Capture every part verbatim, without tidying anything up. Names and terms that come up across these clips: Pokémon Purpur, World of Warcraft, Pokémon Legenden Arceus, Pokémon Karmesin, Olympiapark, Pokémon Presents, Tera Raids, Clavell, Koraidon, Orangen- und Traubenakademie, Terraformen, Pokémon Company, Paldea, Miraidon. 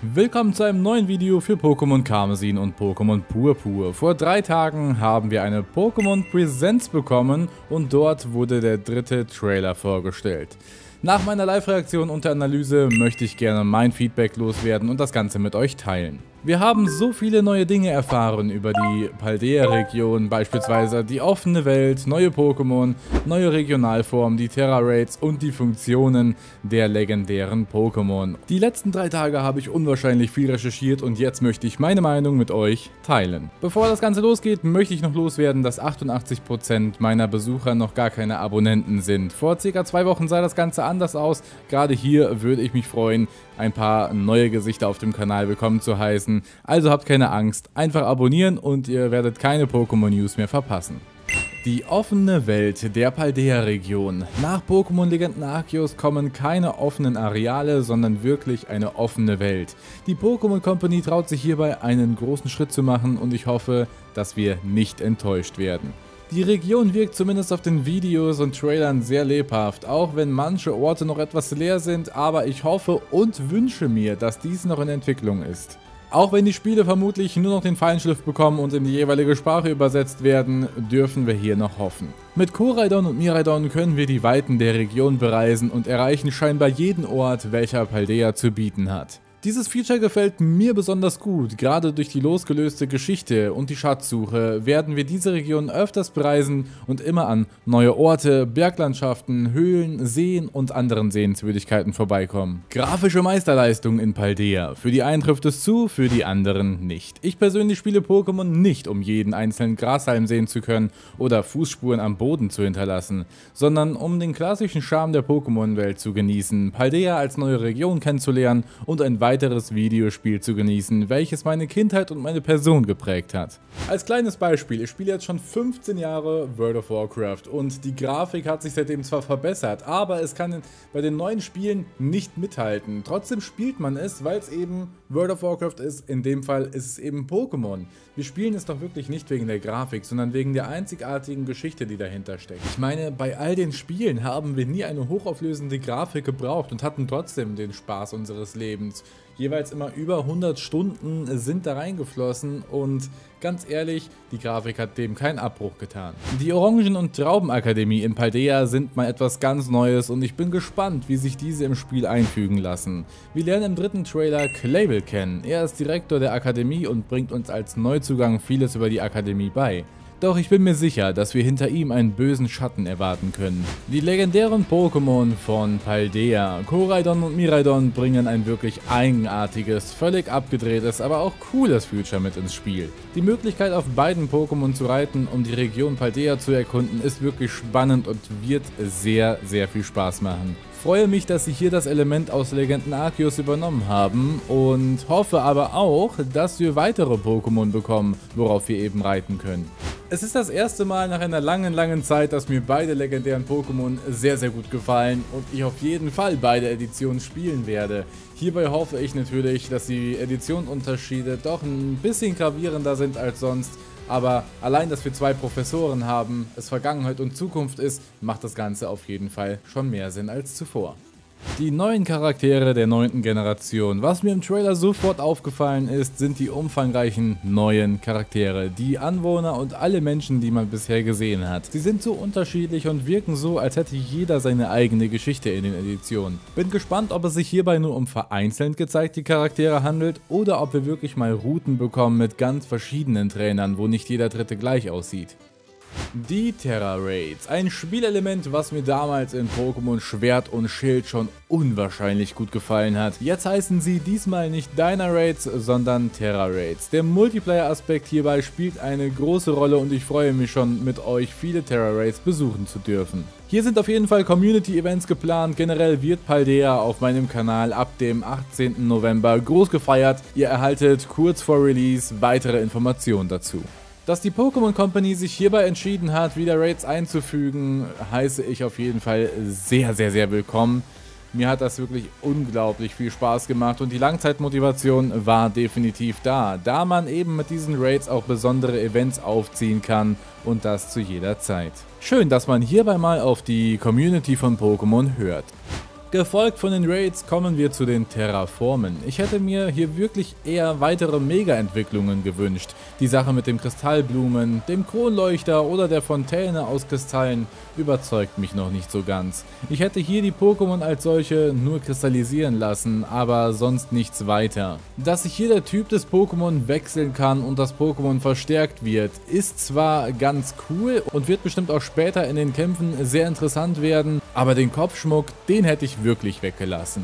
Willkommen zu einem neuen Video für Pokémon Karmesin und Pokémon Purpur. Vor drei Tagen haben wir eine Pokémon Presents bekommen und dort wurde der dritte Trailer vorgestellt. Nach meiner Live-Reaktion und der Analyse möchte ich gerne mein Feedback loswerden und das Ganze mit euch teilen. Wir haben so viele neue Dinge erfahren über die Paldea-Region, beispielsweise die offene Welt, neue Pokémon, neue Regionalformen, die Tera Raids und die Funktionen der legendären Pokémon. Die letzten drei Tage habe ich unwahrscheinlich viel recherchiert und jetzt möchte ich meine Meinung mit euch teilen. Bevor das Ganze losgeht, möchte ich noch loswerden, dass achtundachtzig Prozent meiner Besucher noch gar keine Abonnenten sind. Vor circa zwei Wochen sah das Ganze anders aus. Gerade hier würde ich mich freuen, ein paar neue Gesichter auf dem Kanal willkommen zu heißen. Also habt keine Angst, einfach abonnieren und ihr werdet keine Pokémon News mehr verpassen. Die offene Welt der Paldea-Region. Nach Pokémon Legenden Arceus kommen keine offenen Areale, sondern wirklich eine offene Welt. Die Pokémon Company traut sich hierbei einen großen Schritt zu machen und ich hoffe, dass wir nicht enttäuscht werden. Die Region wirkt zumindest auf den Videos und Trailern sehr lebhaft, auch wenn manche Orte noch etwas leer sind, aber ich hoffe und wünsche mir, dass dies noch in Entwicklung ist. Auch wenn die Spiele vermutlich nur noch den Feinschliff bekommen und in die jeweilige Sprache übersetzt werden, dürfen wir hier noch hoffen. Mit Koraidon und Miraidon können wir die Weiten der Region bereisen und erreichen scheinbar jeden Ort, welcher Paldea zu bieten hat. Dieses Feature gefällt mir besonders gut, gerade durch die losgelöste Geschichte und die Schatzsuche werden wir diese Region öfters bereisen und immer an neue Orte, Berglandschaften, Höhlen, Seen und anderen Sehenswürdigkeiten vorbeikommen. Grafische Meisterleistung in Paldea. Für die einen trifft es zu, für die anderen nicht. Ich persönlich spiele Pokémon nicht, um jeden einzelnen Grashalm sehen zu können oder Fußspuren am Boden zu hinterlassen, sondern um den klassischen Charme der Pokémon-Welt zu genießen, Paldea als neue Region kennenzulernen und ein weiteres Videospiel zu genießen, welches meine Kindheit und meine Person geprägt hat. Als kleines Beispiel, ich spiele jetzt schon fünfzehn Jahre World of Warcraft und die Grafik hat sich seitdem zwar verbessert, aber es kann bei den neuen Spielen nicht mithalten. Trotzdem spielt man es, weil es eben World of Warcraft ist, in dem Fall ist es eben Pokémon. Wir spielen es doch wirklich nicht wegen der Grafik, sondern wegen der einzigartigen Geschichte, die dahinter steckt. Ich meine, bei all den Spielen haben wir nie eine hochauflösende Grafik gebraucht und hatten trotzdem den Spaß unseres Lebens. Jeweils immer über hundert Stunden sind da reingeflossen und ganz ehrlich, die Grafik hat dem keinen Abbruch getan. Die Orangen- und Traubenakademie in Paldea sind mal etwas ganz Neues und ich bin gespannt, wie sich diese im Spiel einfügen lassen. Wir lernen im dritten Trailer Clavell kennen. Er ist Direktor der Akademie und bringt uns als Neuzugang vieles über die Akademie bei. Doch ich bin mir sicher, dass wir hinter ihm einen bösen Schatten erwarten können. Die legendären Pokémon von Paldea, Koraidon und Miraidon bringen ein wirklich eigenartiges, völlig abgedrehtes, aber auch cooles Feature mit ins Spiel. Die Möglichkeit auf beiden Pokémon zu reiten, um die Region Paldea zu erkunden, ist wirklich spannend und wird sehr, sehr viel Spaß machen. Ich freue mich, dass sie hier das Element aus Legenden Arceus übernommen haben und hoffe aber auch, dass wir weitere Pokémon bekommen, worauf wir eben reiten können. Es ist das erste Mal nach einer langen, langen Zeit, dass mir beide legendären Pokémon sehr, sehr gut gefallen und ich auf jeden Fall beide Editionen spielen werde. Hierbei hoffe ich natürlich, dass die Editionsunterschiede doch ein bisschen gravierender sind als sonst. Aber allein, dass wir zwei Professoren haben, es Vergangenheit und Zukunft ist, macht das Ganze auf jeden Fall schon mehr Sinn als zuvor. Die neuen Charaktere der neunten Generation. Was mir im Trailer sofort aufgefallen ist, sind die umfangreichen neuen Charaktere, die Anwohner und alle Menschen, die man bisher gesehen hat. Sie sind so unterschiedlich und wirken so, als hätte jeder seine eigene Geschichte in den Editionen. Bin gespannt, ob es sich hierbei nur um vereinzelt gezeigte Charaktere handelt oder ob wir wirklich mal Routen bekommen mit ganz verschiedenen Trainern, wo nicht jeder dritte gleich aussieht. Die Tera Raids, ein Spielelement, was mir damals in Pokémon Schwert und Schild schon unwahrscheinlich gut gefallen hat. Jetzt heißen sie diesmal nicht Diner Raids, sondern Tera Raids. Der Multiplayer-Aspekt hierbei spielt eine große Rolle und ich freue mich schon, mit euch viele Tera Raids besuchen zu dürfen. Hier sind auf jeden Fall Community-Events geplant, generell wird Paldea auf meinem Kanal ab dem achtzehnten November groß gefeiert. Ihr erhaltet kurz vor Release weitere Informationen dazu. Dass die Pokémon Company sich hierbei entschieden hat, wieder Raids einzufügen, heiße ich auf jeden Fall sehr, sehr, sehr willkommen. Mir hat das wirklich unglaublich viel Spaß gemacht und die Langzeitmotivation war definitiv da, da man eben mit diesen Raids auch besondere Events aufziehen kann und das zu jeder Zeit. Schön, dass man hierbei mal auf die Community von Pokémon hört. Gefolgt von den Raids kommen wir zu den Terraformen. Ich hätte mir hier wirklich eher weitere Mega-Entwicklungen gewünscht. Die Sache mit dem Kristallblumen, dem Kronleuchter oder der Fontäne aus Kristallen überzeugt mich noch nicht so ganz. Ich hätte hier die Pokémon als solche nur kristallisieren lassen, aber sonst nichts weiter. Dass sich hier der Typ des Pokémon wechseln kann und das Pokémon verstärkt wird, ist zwar ganz cool und wird bestimmt auch später in den Kämpfen sehr interessant werden, aber den Kopfschmuck, den hätte ich wirklich weggelassen.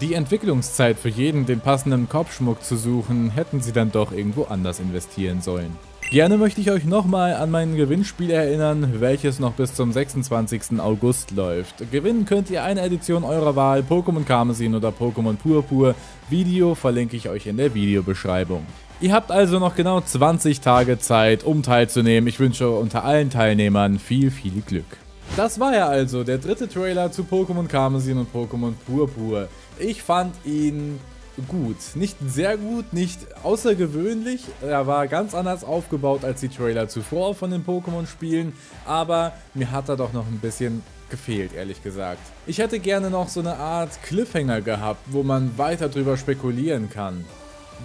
Die Entwicklungszeit für jeden, den passenden Kopfschmuck zu suchen, hätten sie dann doch irgendwo anders investieren sollen. Gerne möchte ich euch nochmal an mein Gewinnspiel erinnern, welches noch bis zum sechsundzwanzigsten August läuft. Gewinnen könnt ihr eine Edition eurer Wahl, Pokémon Karmesin oder Pokémon Purpur. Video verlinke ich euch in der Videobeschreibung. Ihr habt also noch genau zwanzig Tage Zeit, um teilzunehmen. Ich wünsche unter allen Teilnehmern viel, viel Glück. Das war ja also der dritte Trailer zu Pokémon Karmesin und Pokémon Purpur. Ich fand ihn gut. Nicht sehr gut, nicht außergewöhnlich. Er war ganz anders aufgebaut als die Trailer zuvor von den Pokémon-Spielen. Aber mir hat er doch noch ein bisschen gefehlt, ehrlich gesagt. Ich hätte gerne noch so eine Art Cliffhanger gehabt, wo man weiter drüber spekulieren kann.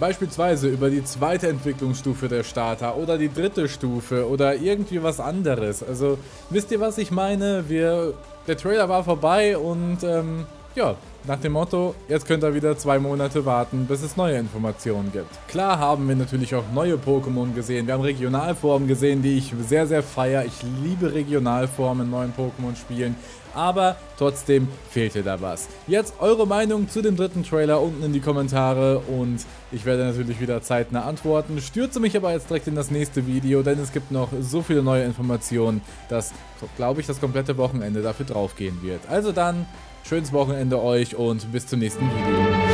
Beispielsweise über die zweite Entwicklungsstufe der Starter oder die dritte Stufe oder irgendwie was anderes. Also wisst ihr, was ich meine? Wir, der Trailer war vorbei und ähm, ja, nach dem Motto, jetzt könnt ihr wieder zwei Monate warten, bis es neue Informationen gibt. Klar haben wir natürlich auch neue Pokémon gesehen. Wir haben Regionalformen gesehen, die ich sehr, sehr feiere. Ich liebe Regionalformen in neuen Pokémon-Spielen. Aber trotzdem fehlte da was. Jetzt eure Meinung zu dem dritten Trailer unten in die Kommentare und ich werde natürlich wieder zeitnah antworten. Stürze mich aber jetzt direkt in das nächste Video, denn es gibt noch so viele neue Informationen, dass, glaube ich, das komplette Wochenende dafür draufgehen wird. Also dann, schönes Wochenende euch und bis zum nächsten Video.